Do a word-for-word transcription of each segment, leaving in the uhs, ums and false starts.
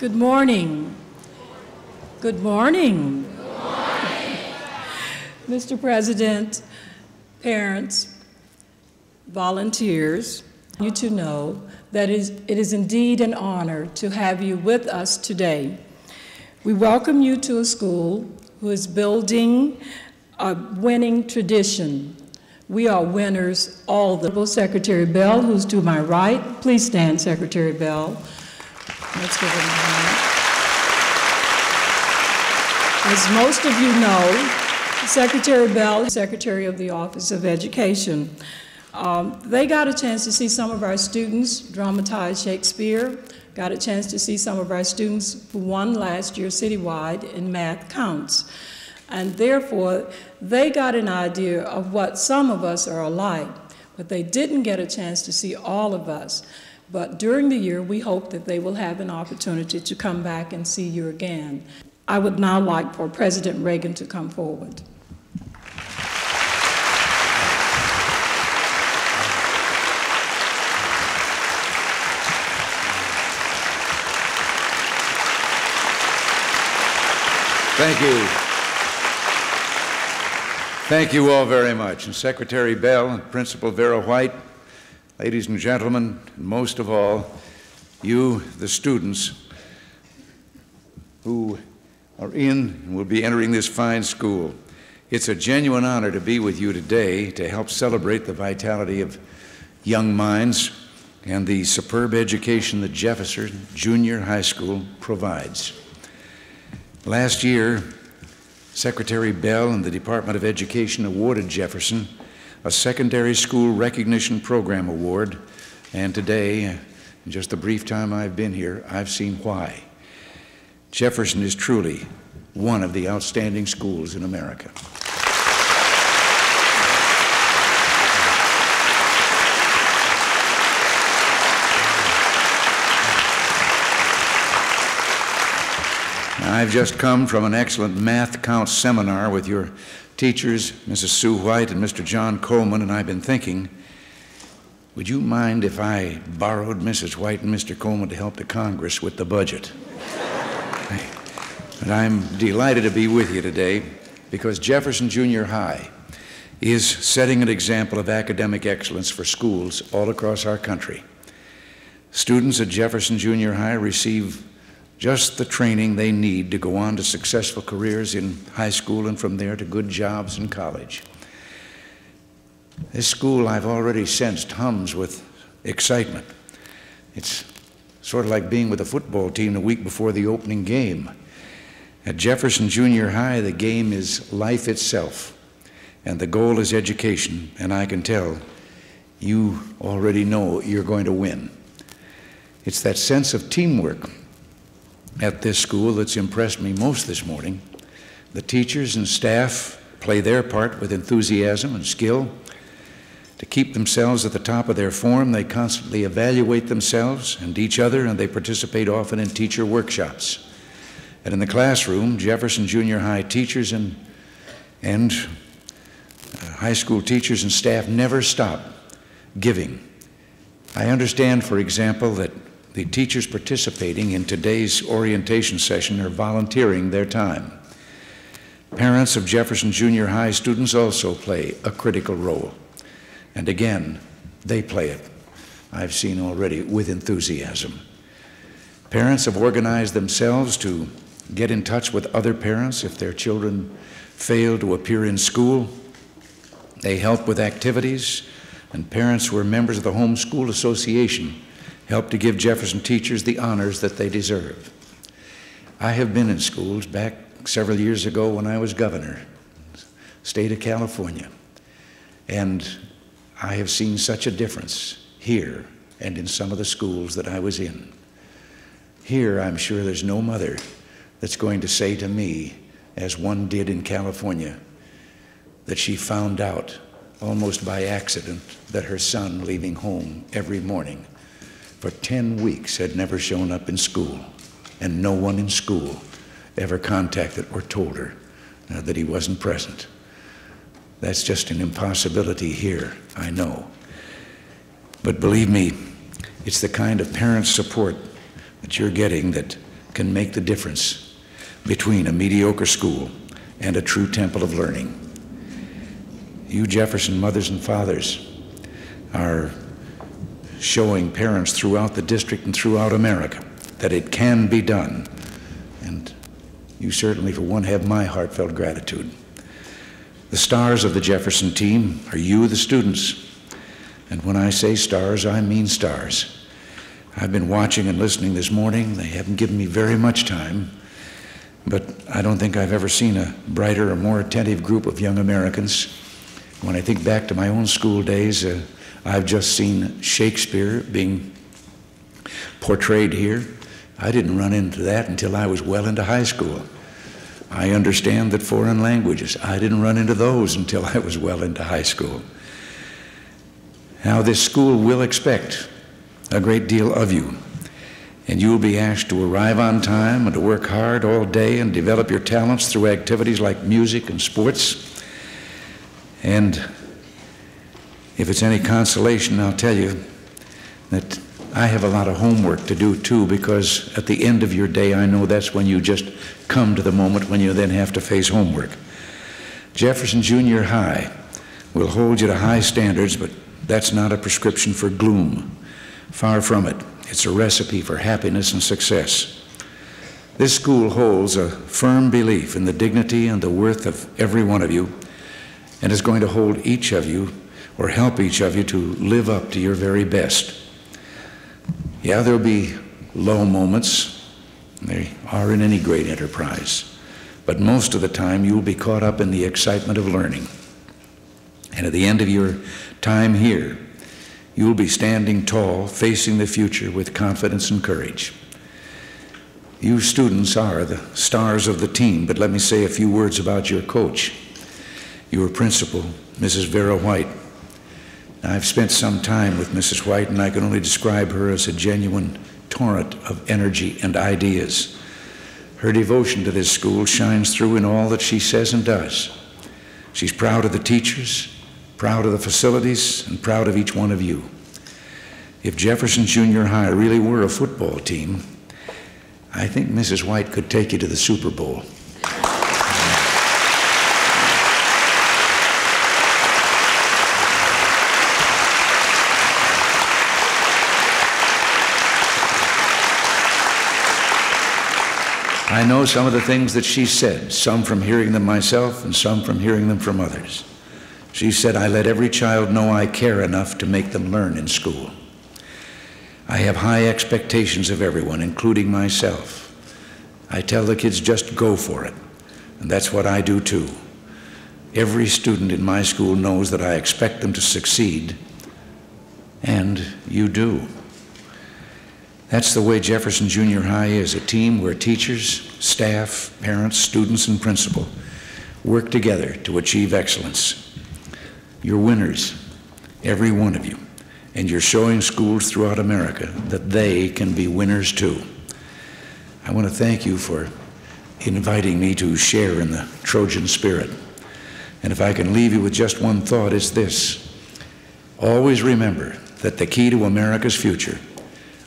Good morning. Good morning. Good morning. Mister President, parents, volunteers, you to know that it is, it is indeed an honor to have you with us today. We welcome you to a school who is building a winning tradition. We are winners all the Secretary Bell, who's to my right. Please stand, Secretary Bell. Let's give him a hand. As most of you know, Secretary Bell, Secretary of the Office of Education. Um, they got a chance to see some of our students dramatize Shakespeare, got a chance to see some of our students who won last year citywide in math counts. And therefore, they got an idea of what some of us are alike, but they didn't get a chance to see all of us. But during the year, we hope that they will have an opportunity to come back and see you again. I would now like for President Reagan to come forward. Thank you. Thank you all very much. And Secretary Bell and Principal Vera White, ladies and gentlemen, and most of all, you, the students, who are in and will be entering this fine school. It's a genuine honor to be with you today to help celebrate the vitality of young minds and the superb education that Jefferson Junior High School provides. Last year, Secretary Bell and the Department of Education awarded Jefferson a Secondary School Recognition Program Award, and today, in just the brief time I've been here, I've seen why. Jefferson is truly one of the outstanding schools in America. I've just come from an excellent math count seminar with your teachers, Missus Sue White and Mister John Coleman, and I've been thinking, would you mind if I borrowed Missus White and Mister Coleman to help the Congress with the budget? And I'm delighted to be with you today because Jefferson Junior High is setting an example of academic excellence for schools all across our country. Students at Jefferson Junior High receive just the training they need to go on to successful careers in high school and from there to good jobs in college. This school, I've already sensed, hums with excitement. It's sort of like being with a football team the week before the opening game. At Jefferson Junior High, the game is life itself, and the goal is education, and I can tell you already know you're going to win. It's that sense of teamwork at this school that's impressed me most this morning. The teachers and staff play their part with enthusiasm and skill. To keep themselves at the top of their form, they constantly evaluate themselves and each other, and they participate often in teacher workshops. And in the classroom, Jefferson Junior High teachers and, and high school teachers and staff never stop giving. I understand, for example, that the teachers participating in today's orientation session are volunteering their time. Parents of Jefferson Junior High students also play a critical role. And again, they play it, I've seen already, with enthusiasm. Parents have organized themselves to get in touch with other parents if their children fail to appear in school. They help with activities, and parents who are members of the Home School association help to give Jefferson teachers the honors that they deserve. I have been in schools back several years ago when I was governor, state of California, and I have seen such a difference here and in some of the schools that I was in. Here, I'm sure there's no mother that's going to say to me, as one did in California, that she found out almost by accident that her son leaving home every morning for ten weeks had never shown up in school, and no one in school ever contacted or told her uh, that he wasn't present. That's just an impossibility here, I know. But believe me, it's the kind of parent support that you're getting that can make the difference between a mediocre school and a true temple of learning. You Jefferson mothers and fathers are showing parents throughout the district and throughout America that it can be done. And you certainly, for one, have my heartfelt gratitude. The stars of the Jefferson team are you, the students. And when I say stars, I mean stars. I've been watching and listening this morning. They haven't given me very much time, but I don't think I've ever seen a brighter or more attentive group of young Americans. When I think back to my own school days, uh, I've just seen Shakespeare being portrayed here. I didn't run into that until I was well into high school. I understand that foreign languages, I didn't run into those until I was well into high school. Now, this school will expect a great deal of you, and you will be asked to arrive on time and to work hard all day and develop your talents through activities like music and sports. And if it's any consolation, I'll tell you that I have a lot of homework to do too, because at the end of your day, I know that's when you just come to the moment when you then have to face homework. Jefferson Junior High will hold you to high standards, but that's not a prescription for gloom. Far from it. It's a recipe for happiness and success. This school holds a firm belief in the dignity and the worth of every one of you, and is going to hold each of you, or help each of you, to live up to your very best. Yeah, there'll be low moments. They are in any great enterprise. But most of the time, you'll be caught up in the excitement of learning. And at the end of your time here, you'll be standing tall, facing the future with confidence and courage. You students are the stars of the team, but let me say a few words about your coach, your principal, Missus Vera White. Now, I've spent some time with Missus White, and I can only describe her as a genuine torrent of energy and ideas. Her devotion to this school shines through in all that she says and does. She's proud of the teachers, proud of the facilities, and proud of each one of you. If Jefferson Junior High really were a football team, I think Missus White could take you to the Super Bowl. I know some of the things that she said, some from hearing them myself and some from hearing them from others. She said, "I let every child know I care enough to make them learn in school. I have high expectations of everyone, including myself. I tell the kids just go for it, and that's what I do too. Every student in my school knows that I expect them to succeed, and you do." That's the way Jefferson Junior High is, a team where teachers, staff, parents, students, and principal work together to achieve excellence. You're winners, every one of you, and you're showing schools throughout America that they can be winners too. I want to thank you for inviting me to share in the Trojan spirit. And if I can leave you with just one thought, it's this. Always remember that the key to America's future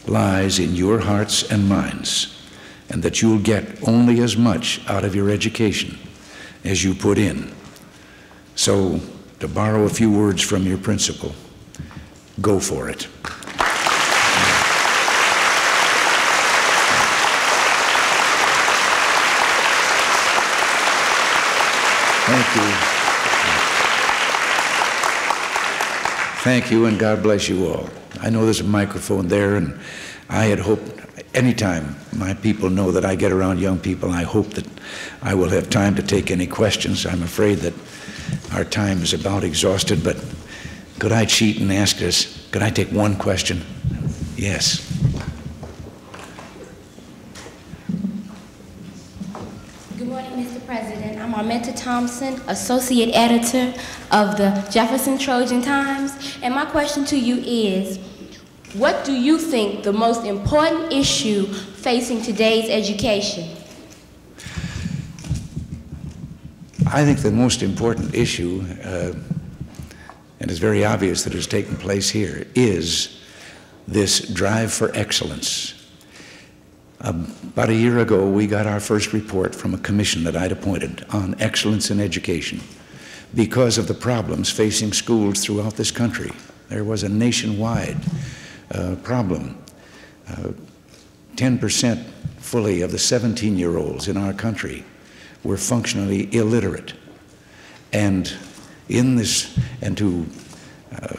lies in your hearts and minds, and that you'll get only as much out of your education as you put in. So, to borrow a few words from your principal, go for it. Thank you. Thank you, and God bless you all. I know there's a microphone there, and I had hoped, anytime my people know that I get around young people, I hope that I will have time to take any questions. I'm afraid that our time is about exhausted, but could I cheat and ask us, could I take one question? Yes. Good morning, Mister President. I'm Armenta Thompson, Associate Editor of the Jefferson Trojan Times. And my question to you is, what do you think the most important issue facing today's education? I think the most important issue, uh, and it's very obvious that it's taking place here, is this drive for excellence. About a year ago, we got our first report from a commission that I'd appointed on excellence in education because of the problems facing schools throughout this country. There was a nationwide uh, problem. ten percent uh, fully of the seventeen-year-olds in our country were functionally illiterate. And in this, and to, uh,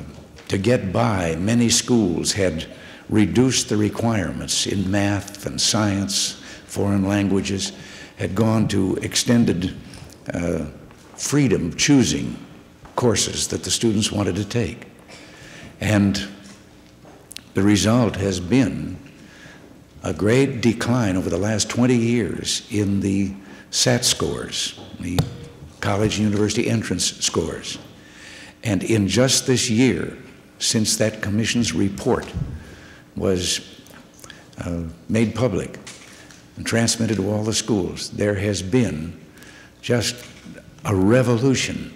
to get by, many schools had reduced the requirements in math and science, foreign languages, had gone to extended uh, freedom choosing courses that the students wanted to take. And the result has been a great decline over the last twenty years in the S A T scores, the college and university entrance scores. And in just this year, since that commission's report was uh, made public and transmitted to all the schools, there has been just a revolution.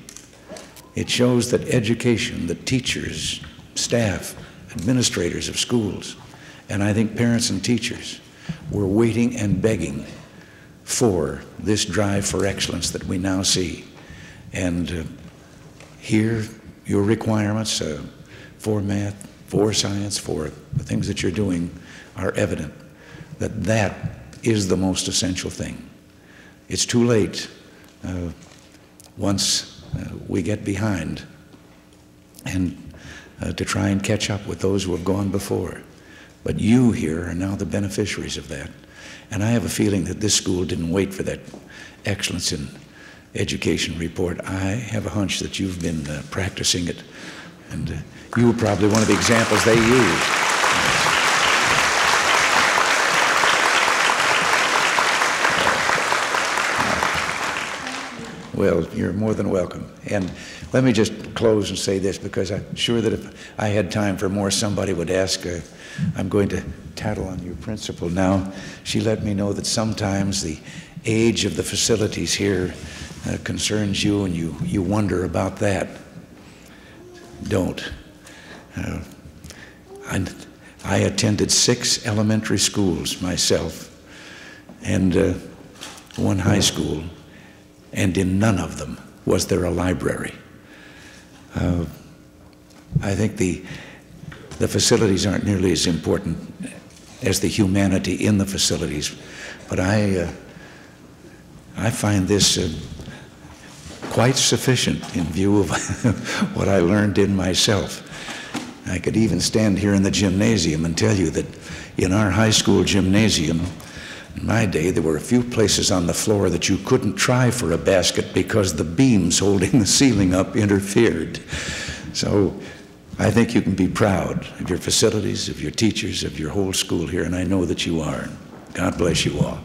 It shows that education, the teachers, staff, administrators of schools, and I think parents and teachers were waiting and begging for this drive for excellence that we now see. And uh, here, your requirements uh, for math, for science, for the things that you're doing are evident that that is the most essential thing. It's too late uh, once uh, we get behind and uh, to try and catch up with those who have gone before. But you here are now the beneficiaries of that. And I have a feeling that this school didn't wait for that excellence in education report. I have a hunch that you've been uh, practicing it. And uh, you were probably one of the examples they used. Well, you're more than welcome. And let me just close and say this, because I'm sure that if I had time for more, somebody would ask. Uh, I'm going to tattle on your principal now. She let me know that sometimes the age of the facilities here uh, concerns you, and you, you wonder about that. Don't. Uh, I, I attended six elementary schools myself and uh, one high school, and in none of them was there a library. Uh, I think the, the facilities aren't nearly as important as the humanity in the facilities, but I, uh, I find this uh, quite sufficient in view of what I learned in myself. I could even stand here in the gymnasium and tell you that in our high school gymnasium, in my day, there were a few places on the floor that you couldn't try for a basket because the beams holding the ceiling up interfered. So I think you can be proud of your facilities, of your teachers, of your whole school here, and I know that you are. God bless you all.